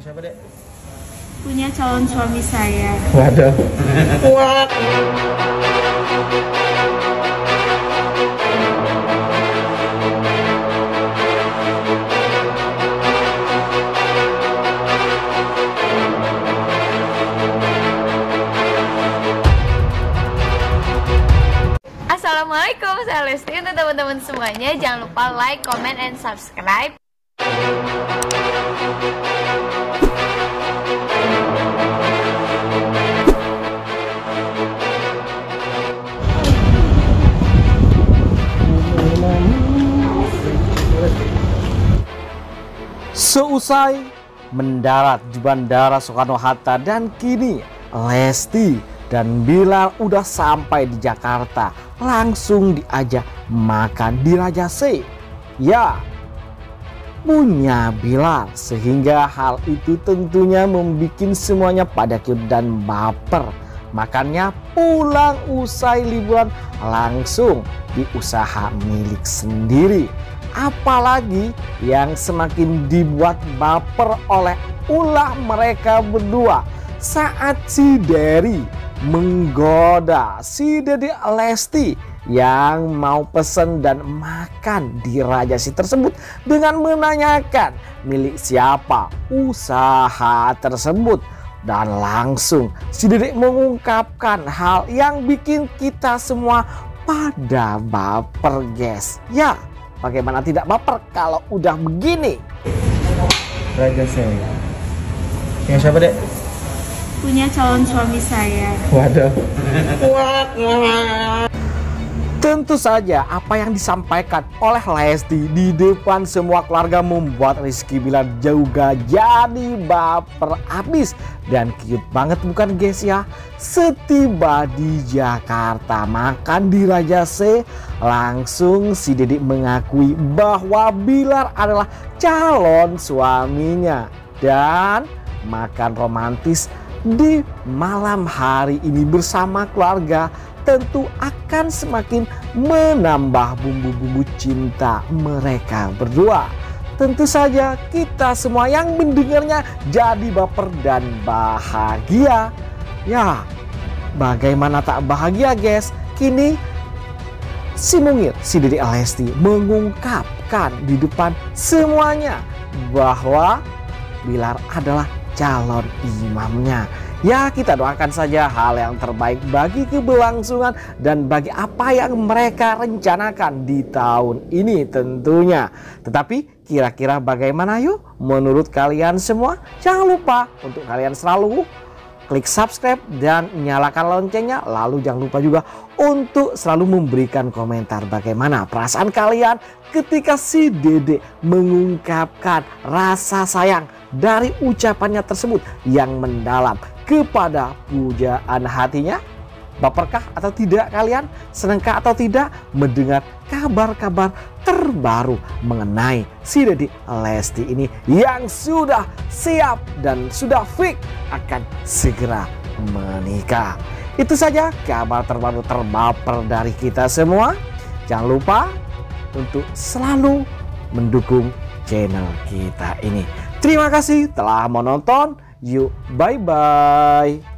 Punya siapa, Dek? Punya calon suami saya. Waduh. Wah. Assalamualaikum, saya Lesti. Untuk teman-teman semuanya, jangan lupa like, comment, and subscribe. Seusai mendarat di Bandara Soekarno Hatta, dan kini Lesti dan Bilal udah sampai di Jakarta, langsung diajak makan di Raja Sei. Ya, punya Bilal, sehingga hal itu tentunya membuat semuanya pada kip dan baper. Makannya pulang usai liburan langsung di usaha milik sendiri. Apalagi yang semakin dibuat baper oleh ulah mereka berdua saat si Derry menggoda si Dede Lesti yang mau pesen dan makan di Raja Sei tersebut dengan menanyakan milik siapa usaha tersebut. Dan langsung si Dede mengungkapkan hal yang bikin kita semua pada baper, guys. Ya, bagaimana tidak baper kalau udah begini? Raja Sei. Punya siapa, Dek? Punya calon suami saya. Waduh. Tentu saja apa yang disampaikan oleh Lesti di depan semua keluarga membuat Rizky Billar juga jadi baper abis. Dan cute banget bukan, guys, ya? Setiba di Jakarta makan di Raja Sei, langsung si Dede mengakui bahwa Billar adalah calon suaminya. Dan makan romantis di malam hari ini bersama keluarga tentu akan semakin menambah bumbu-bumbu cinta mereka berdua. Tentu saja kita semua yang mendengarnya jadi baper dan bahagia. Ya, bagaimana tak bahagia, guys? Kini si mungil, si Dede Lesti mengungkapkan di depan semuanya bahwa Billar adalah calon imamnya. Ya, kita doakan saja hal yang terbaik bagi keberlangsungan dan bagi apa yang mereka rencanakan di tahun ini tentunya. Tetapi kira-kira bagaimana yuk menurut kalian semua? Jangan lupa untuk kalian selalu klik subscribe dan nyalakan loncengnya. Lalu jangan lupa juga untuk selalu memberikan komentar bagaimana perasaan kalian ketika si Dede mengungkapkan rasa sayang dari ucapannya tersebut yang mendalam kepada pujaan hatinya. Baperkah atau tidak kalian? Senengkah atau tidak mendengar kabar-kabar terbaru mengenai si Dede Lesti ini yang sudah siap dan sudah fix akan segera menikah? Itu saja kabar terbaru terbaper dari kita semua. Jangan lupa untuk selalu mendukung channel kita ini. Terima kasih telah menonton. Yuk, bye-bye.